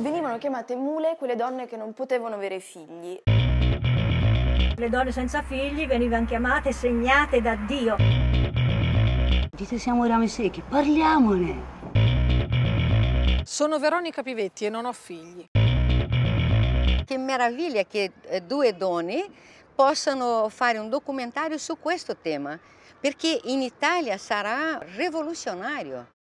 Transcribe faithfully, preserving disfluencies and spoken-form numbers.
Venivano chiamate mule quelle donne che non potevano avere figli. Le donne senza figli venivano chiamate, segnate da Dio. Dite siamo rami secchi, parliamone. Sono Veronica Pivetti e non ho figli. Che meraviglia che due donne possano fare un documentario su questo tema, perché in Italia sarà rivoluzionario.